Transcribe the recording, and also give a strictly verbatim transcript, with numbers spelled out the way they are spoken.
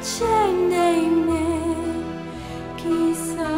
Accende in me, chissà.